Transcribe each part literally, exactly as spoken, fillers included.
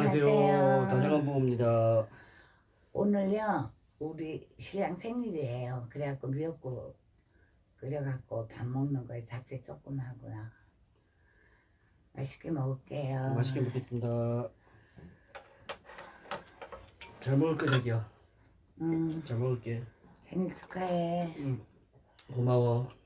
안녕하세요. 다정한부모입니다. 오늘요 우리 신랑 생일이에요. 그래갖고 미역국 끓여갖고 밥 먹는 거에 잡채 조금 하고요. 맛있게 먹을게요. 맛있게 먹겠습니다. 잘 먹을게 자기야. 응. 잘 먹을게. 생일 축하해. 응. 고마워.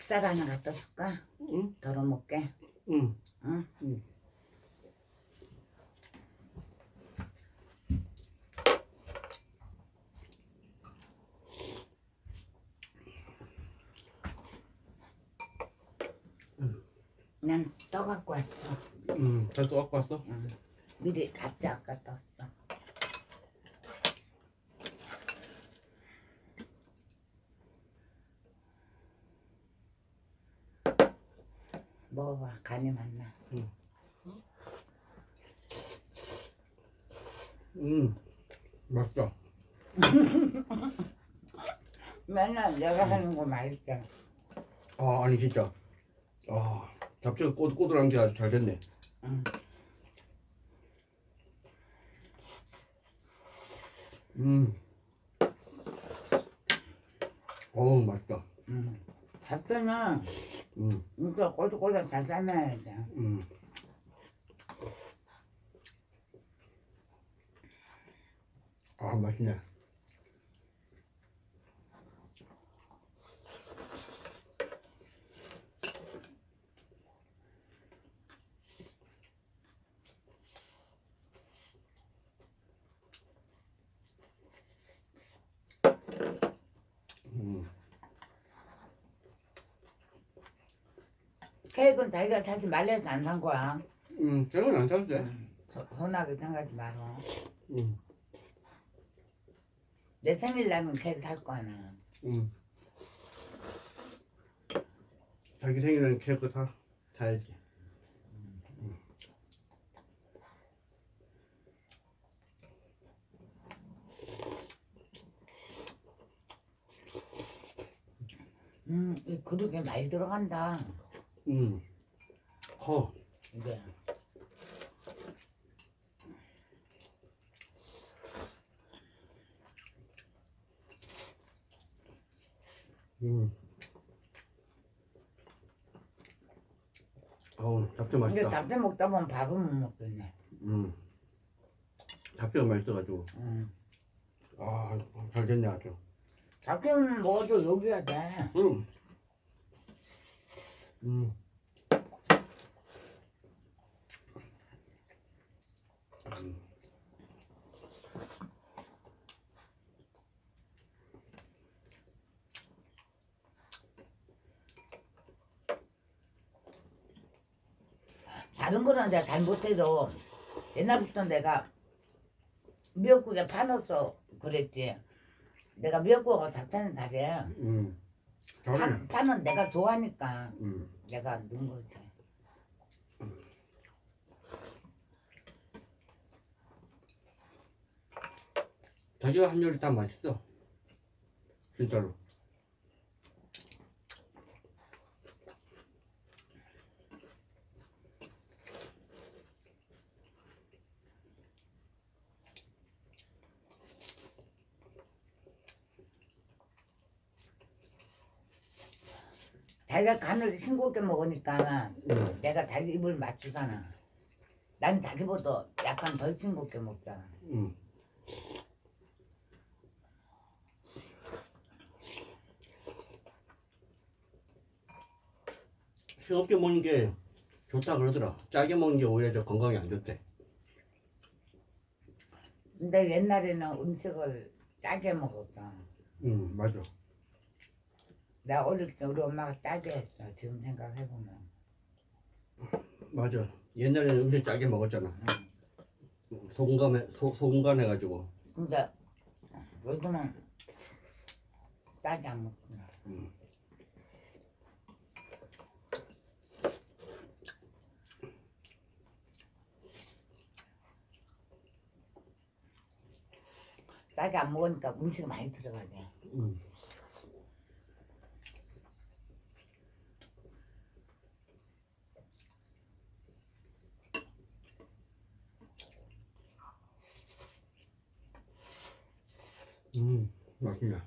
쌀 하나 갖다 줄까? 응. 덜어 먹게. 응. 응. 응. 응. 난 떠 갖고 왔어. 응. 잘 떠 갖고 왔어? 응. 미리 잡채 아까 떴어. 먹어봐. 간이 맞나? 응. 음, 맛있다. 맨날 내가 음. 하는 거 맛있다. 아, 아니 진짜. 아, 잡채가 꼬들꼬들한 게 아주 잘 됐네. 응. 음. 어우, 맛있다. 음. 잡채는 음. 이거 꼬들꼬들 잘 삶아야 돼. 음. 아, 맛있네. 케이크는 자기가 사실 말려서 안 산 거야. 응, 케이크는 안 사도 돼. 응, 손하게 생각하지 말어. 응. 내 생일 나면 케이크 살 거야, 나는. 응. 자기 생일 나면 케이크 사, 사야지. 응. 응. 음, 이 그릇에 많이 들어간다. 음, 커. 네. 음. 어우, 잡채 맛있다. 근데 잡채 먹다 보면 밥은 못 먹겠네. 음. 잡채가 맛있어가지고. 음. 아, 잘 됐네 아주. 잡채는 먹어도 여기야 돼. 음. 음. 음. 다른 거는 내가 잘 못해도 옛날부터 내가 미역국에 파넣어서 그랬지. 내가 미역국하고 잡채는 잘해. 음. 파, 파는 내가 좋아하니까 음. 내가 넣은 거지. 음. 자기가 한 요리 다 맛있어. 진짜로. 자기가 간을 싱겁게 먹으니까 응. 내가 자기 입을 맞추잖아. 난 자기보다 약간 덜 싱겁게 먹잖아. 응. 싱겁게 먹는 게 좋다 그러더라. 짜게 먹는 게 오히려 저 건강에 안 좋대. 근데 옛날에는 음식을 짜게 먹었잖아. 응, 맞아. 나 어릴 때 우리 엄마가 짜게 했어. 지금 생각해보면 맞아. 옛날에는 음식 짜게 먹었잖아. 응. 소금간에, 소, 소금간해가지고. 근데 요즘은 짜게 안 먹구나. 응. 짜게 안 먹으니까 음식이 많이 들어가네. 음. 음, 맛있네.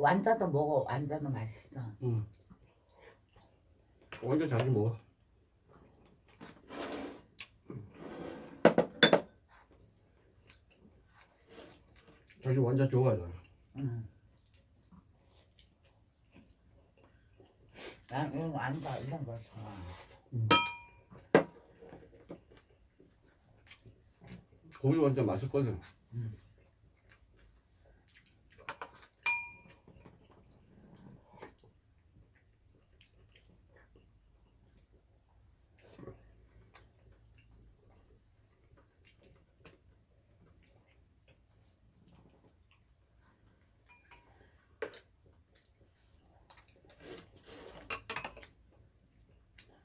완자도 먹어. 완자도 맛있어. 응. 완자 자주 먹어. 자주 완자 좋아하잖아. 응. 난 이런 완자 이런 거 좋아. 응. 고기 완자 맛있거든. 응.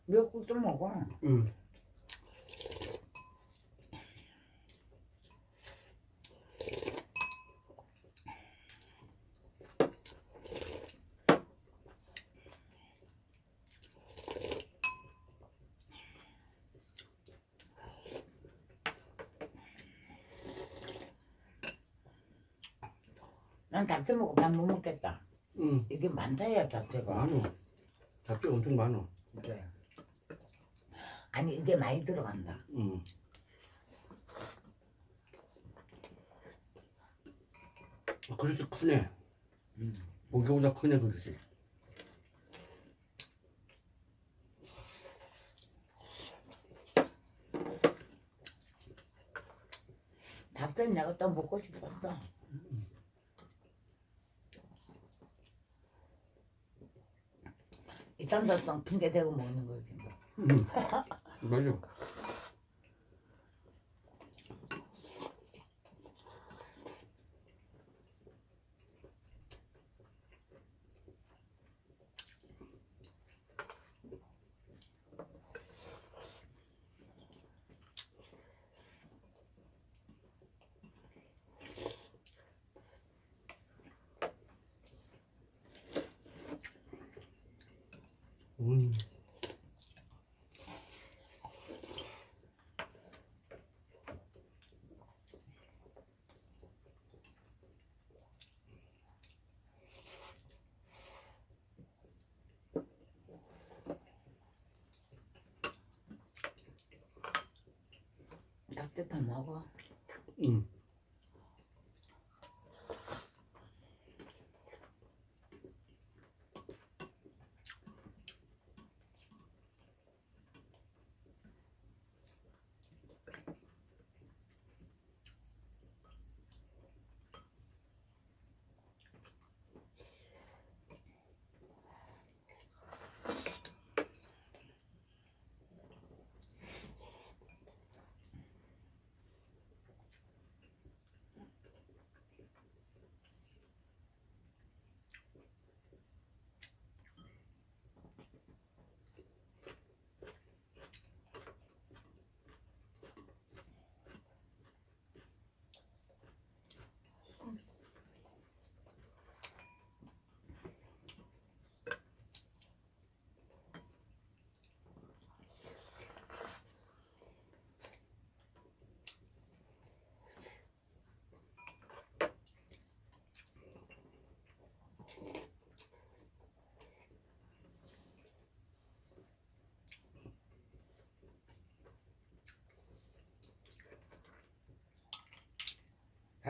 미역국 좀 먹어. 응. 난 잡채 먹고 밥 못 먹겠다. 응. 이게 많다야 잡채가. 많어. 잡채 엄청 많어. 그래. 아니 이게 많이 들어간다. 음. 그릇이 크네. 음. 고기보다 크네 그릇이. 답변 내가 또 먹고 싶었어. 음. 이딴저딴 핑계 대고 먹는 거지. 음. 맞아. 음. 다 먹어. 응.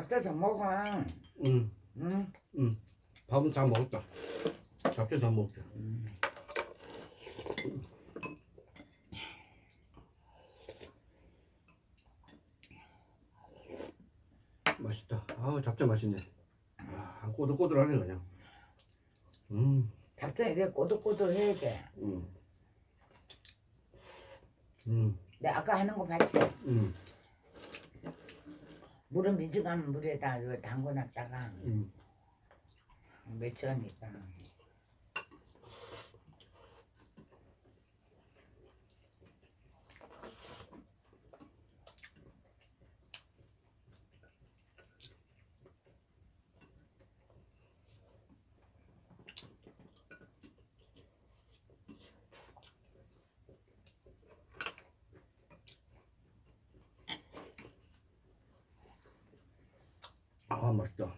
잡채 다 먹어. 응. 응. 응. 밥은 다 먹었다. 잡채 다 먹자. 응. 맛있다. 아, 잡채 맛있네. 아, 꼬들꼬들하네 그냥. 음. 잡채 이래 꼬들꼬들해야 돼. 응. 음. 내가 아까 하는 거 봤지. 응. 음. 물은 미지근 물에다 담궈놨다가 음. 몇 시간 있다. 아, 맛있다.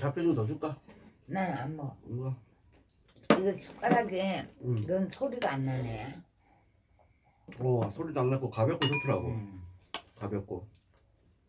잡채도 더 줄까? 네, 안 먹어. 이거, 이거 숟가락에 음. 이건 소리가 안 나네. 어, 소리도 안 나고 가볍고 좋더라고. 음. 가볍고. 음.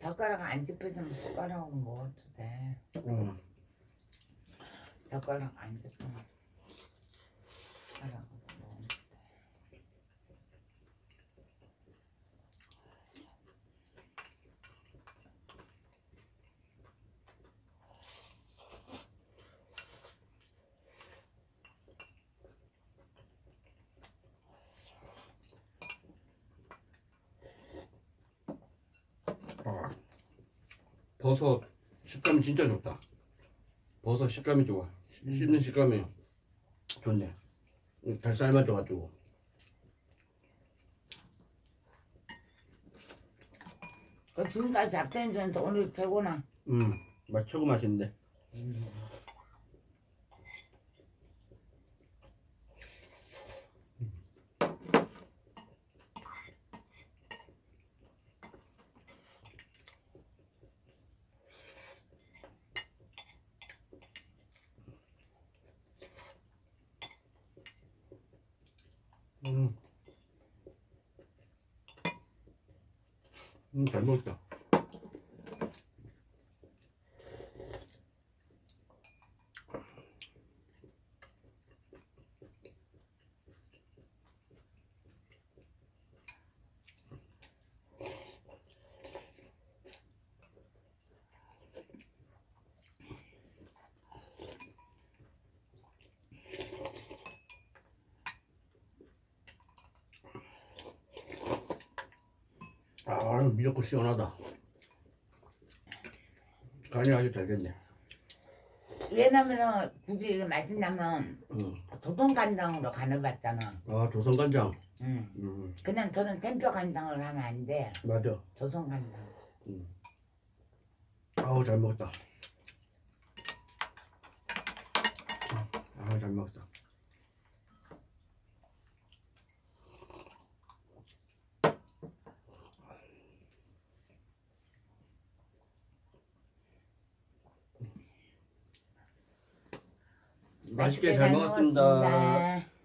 젓가락 안 집혀지면 숟가락으로 먹어도 돼. 응. 젓가락 안 집혀지면 숟가락으로 먹어도 돼. 버섯 식감이 진짜 좋다. 버섯 식감이 좋아. 음. 씹는 식감이 좋네. 잘 삶아줘가지고. 그 지금까지 잡채인 줄 알았는데 오늘 최고나. 음, 맛 최고 맛있는데. 음. 음. 음, 잘 먹었다. 아, 미역국 시원하다. 간이 아주 잘 됐네. 왜냐면 굳이 맛있냐면 응. 조선간장으로 간을 봤잖아. 아, 조선간장. 응. 음. 그냥 저는 템표 간장을 하면 안 돼. 맞아. 조선간장. 응. 아우, 잘 먹었다. 아, 잘 먹었어. 맛있게 잘 먹었습니다. 잘 먹었습니다.